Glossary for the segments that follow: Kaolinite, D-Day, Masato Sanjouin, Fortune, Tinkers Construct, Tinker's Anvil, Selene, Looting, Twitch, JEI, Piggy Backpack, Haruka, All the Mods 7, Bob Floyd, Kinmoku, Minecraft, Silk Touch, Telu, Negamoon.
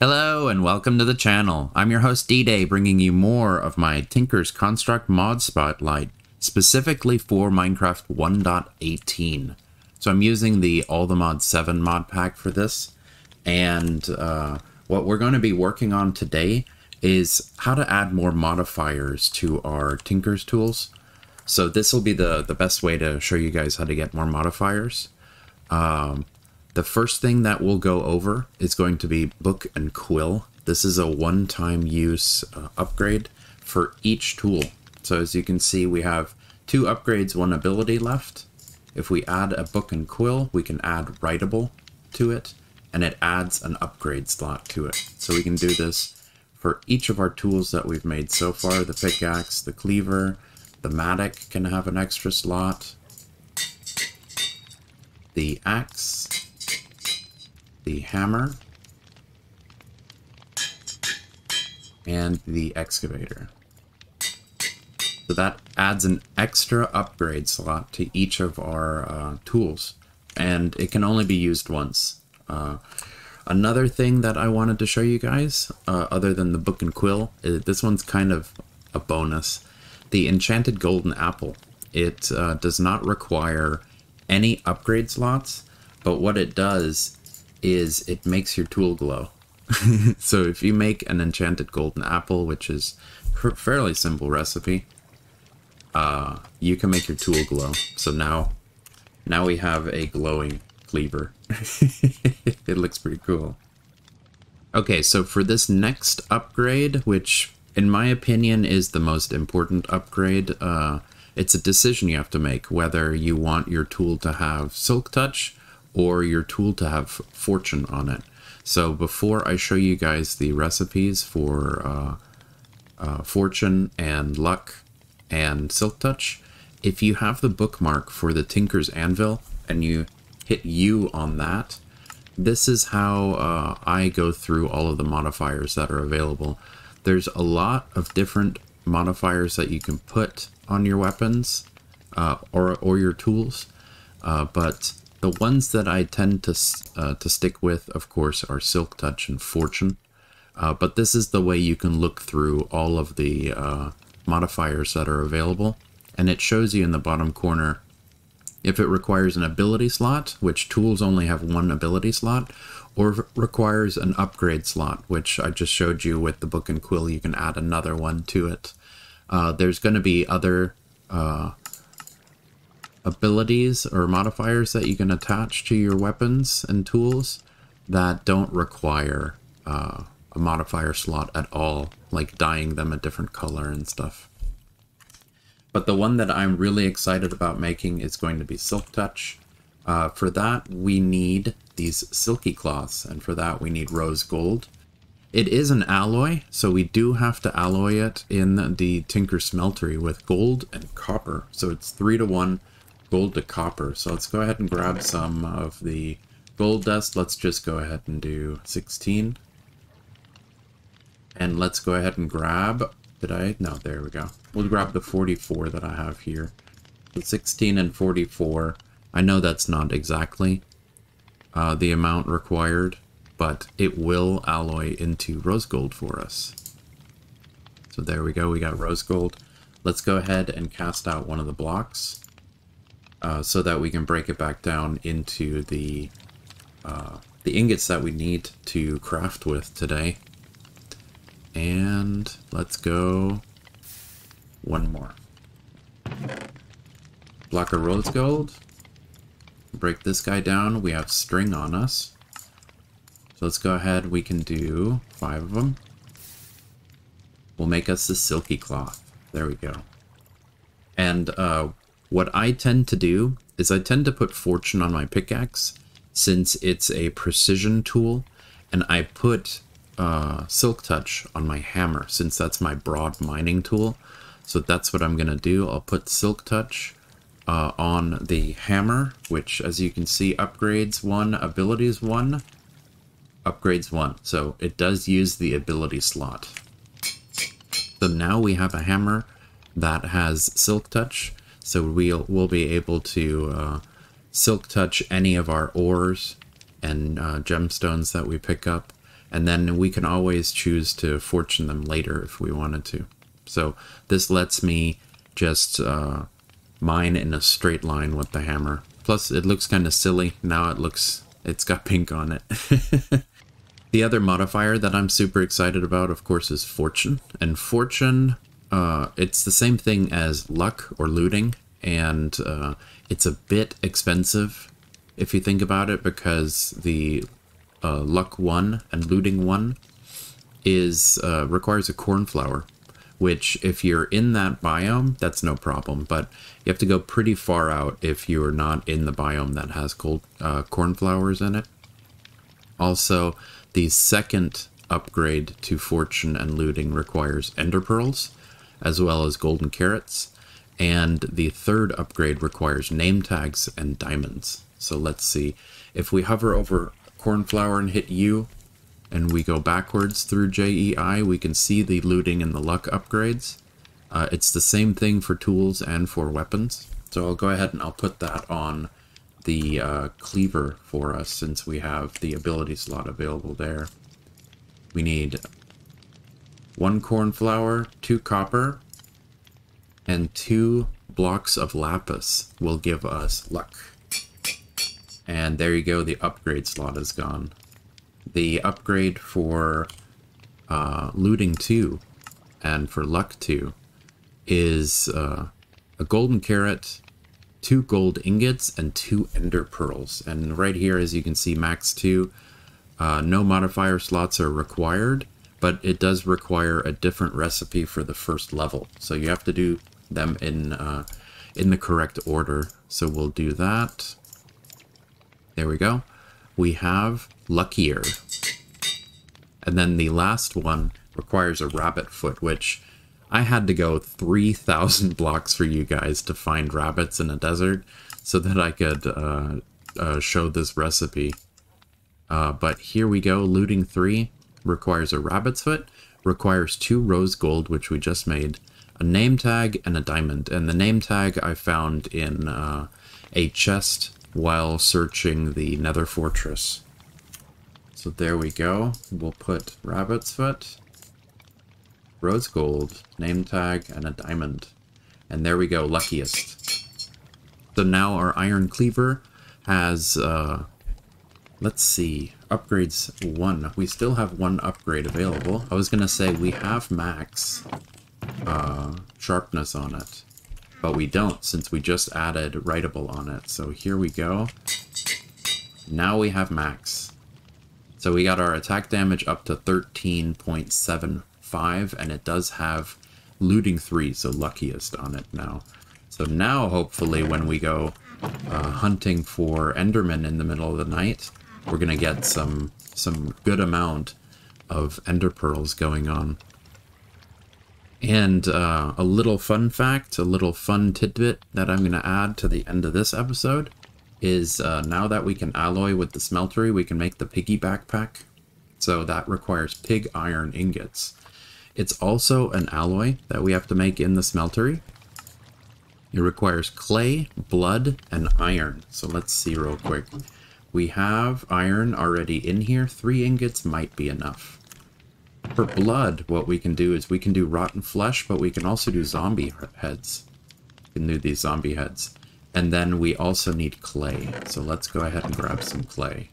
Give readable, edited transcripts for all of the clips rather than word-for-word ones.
Hello and welcome to the channel. I'm your host D-Day, bringing you more of my Tinkers Construct mod spotlight, specifically for Minecraft 1.18. So I'm using the All the Mods 7 mod pack for this, and what we're going to be working on today is how to add more modifiers to our Tinkers tools. So this will be the best way to show you guys how to get more modifiers. The first thing that we'll go over is going to be book and quill. This is a one-time use upgrade for each tool. So as you can see, we have two upgrades, one ability left. If we add a book and quill, we can add writable to it, and it adds an upgrade slot to it. So we can do this for each of our tools that we've made so far. The pickaxe, the cleaver, the mattock can have an extra slot, the axe, the hammer, and the excavator. So that adds an extra upgrade slot to each of our tools, and it can only be used once. Another thing that I wanted to show you guys, other than the book and quill, this one's kind of a bonus. The enchanted golden apple. It does not require any upgrade slots, but what it does is it makes your tool glow. So if you make an enchanted golden apple, which is a fairly simple recipe, you can make your tool glow. So now we have a glowing cleaver. It looks pretty cool. Okay, so for this next upgrade, which in my opinion is the most important upgrade, it's a decision you have to make whether you want your tool to have silk touch or your tool to have fortune on it. So before I show you guys the recipes for fortune and luck and silk touch, if you have the bookmark for the Tinker's Anvil and you hit U on that, this is how I go through all of the modifiers that are available. There's a lot of different modifiers that you can put on your weapons or your tools, but the ones that I tend to stick with, of course, are silk touch and fortune. But this is the way you can look through all of the modifiers that are available, and it shows you in the bottom corner if it requires an ability slot, which tools only have one ability slot, or if it requires an upgrade slot, which I just showed you with the book and quill. You can add another one to it. There's going to be other abilities or modifiers that you can attach to your weapons and tools that don't require a modifier slot at all, like dyeing them a different color and stuff. But the one that I'm really excited about making is going to be silk touch. For that, we need these silky cloths, and for that we need rose gold. It is an alloy, so we do have to alloy it in the Tinker Smeltery with gold and copper. So it's 3-to-1 gold to copper. So let's go ahead and grab some of the gold dust. Let's just go ahead and do 16. And let's go ahead and grab, no, there we go. We'll grab the 44 that I have here. So 16 and 44. I know that's not exactly the amount required, but it will alloy into rose gold for us. So there we go, we got rose gold. Let's go ahead and cast out one of the blocks, so that we can break it back down into the ingots that we need to craft with today. And let's go one more. Block of rose gold. Break this guy down. We have string on us. So let's go ahead. We can do 5 of them. We'll make us the silky cloth. There we go. And what I tend to do is I tend to put fortune on my pickaxe, since it's a precision tool, and I put silk touch on my hammer, since that's my broad mining tool. So that's what I'm going to do. I'll put silk touch on the hammer, which, as you can see, upgrades 1, abilities 1, upgrades 1. So it does use the ability slot. So now we have a hammer that has silk touch. So we'll be able to silk touch any of our ores and gemstones that we pick up, and then we can always choose to fortune them later if we wanted to. So this lets me just mine in a straight line with the hammer. Plus it looks kind of silly now. It looks, it's got pink on it. The other modifier that I'm super excited about, of course, is fortune. And fortune, it's the same thing as luck or looting, and it's a bit expensive if you think about it, because the luck one and looting one is requires a cornflower, which if you're in that biome, that's no problem. But you have to go pretty far out if you're not in the biome that has cornflowers in it. Also, the second upgrade to fortune and looting requires ender pearls, as well as golden carrots. And the third upgrade requires name tags and diamonds. So let's see. If we hover over cornflower and hit U, and we go backwards through JEI, we can see the looting and the luck upgrades. It's the same thing for tools and for weapons. So I'll go ahead and I'll put that on the cleaver for us, since we have the ability slot available there. We need 1 cornflower, 2 copper, and 2 blocks of lapis will give us luck. And there you go, the upgrade slot is gone. The upgrade for looting 2 and for luck 2 is a golden carrot, 2 gold ingots, and 2 ender pearls. And right here, as you can see, max 2. No modifier slots are required, but it does require a different recipe for the first level. So you have to do them in the correct order. So we'll do that. There we go. We have luckier. And then the last one requires a rabbit foot, which I had to go 3,000 blocks for you guys to find rabbits in a desert so that I could show this recipe. But here we go. Looting 3 requires a rabbit's foot, requires 2 rose gold, which we just made, a name tag, and a diamond. And the name tag I found in a chest while searching the Nether Fortress. So there we go. We'll put rabbit's foot, rose gold, name tag, and a diamond. And there we go, luckiest. So now our iron cleaver has, let's see, upgrades 1. We still have 1 upgrade available. I was gonna say we have max sharpness on it, but we don't, since we just added writable on it. So here we go. Now we have max. So we got our attack damage up to 13.75, and it does have looting 3, so luckiest on it now. So now hopefully when we go hunting for endermen in the middle of the night, we're gonna get some good amount of ender pearls going on. And a little fun fact, a little fun tidbit that I'm gonna add to the end of this episode is now that we can alloy with the smeltery, we can make the piggy backpack. So that requires pig iron ingots. It's also an alloy that we have to make in the smeltery. It requires clay, blood, and iron. So let's see real quick. We have iron already in here. 3 ingots might be enough. For blood, what we can do is we can do rotten flesh, but we can also do zombie heads. We can do these zombie heads. And then we also need clay. So let's go ahead and grab some clay.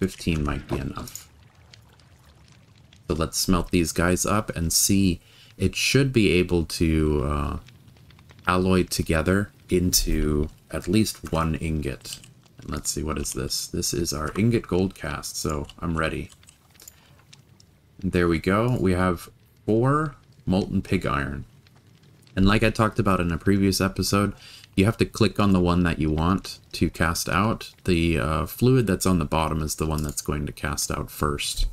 15 might be enough. So let's smelt these guys up and see. It should be able to alloy together into at least 1 ingot. And let's see, what is this? This is our ingot gold cast, so I'm ready. And there we go. We have 4 molten pig iron. And like I talked about in a previous episode, you have to click on the one that you want to cast out. The fluid that's on the bottom is the one that's going to cast out first.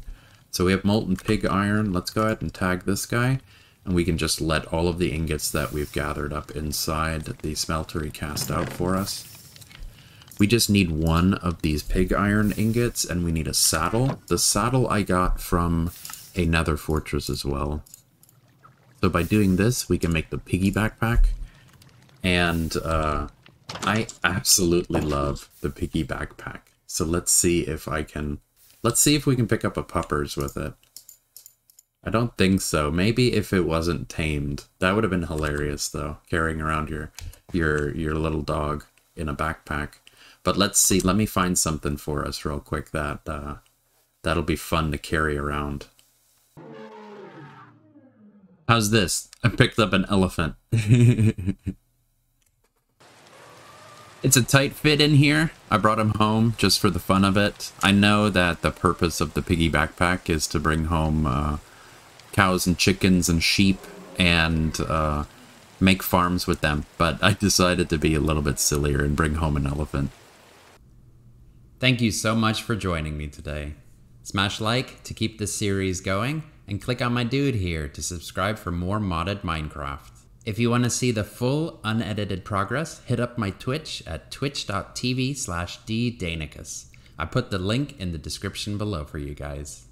So we have molten pig iron. Let's go ahead and tag this guy, and we can just let all of the ingots that we've gathered up inside the smeltery cast out for us. We just need 1 of these pig iron ingots, and we need a saddle. The saddle I got from a Nether Fortress as well. So by doing this, we can make the piggy backpack, and I absolutely love the piggy backpack. So let's see if I can Let's see if we can pick up a puppers with it. I don't think so. Maybe if it wasn't tamed. That would have been hilarious though, carrying around your little dog in a backpack. But let's see, let me find something for us real quick that that'll be fun to carry around. How's this? I picked up an elephant. It's a tight fit in here. I brought him home just for the fun of it. I know that the purpose of the piggy backpack is to bring home cows and chickens and sheep and make farms with them, but I decided to be a little bit sillier and bring home an elephant. Thank you so much for joining me today. Smash like to keep this series going, and click on my dude here to subscribe for more modded Minecraft. If you want to see the full unedited progress, hit up my Twitch at twitch.tv/ddaenekas. I put the link in the description below for you guys.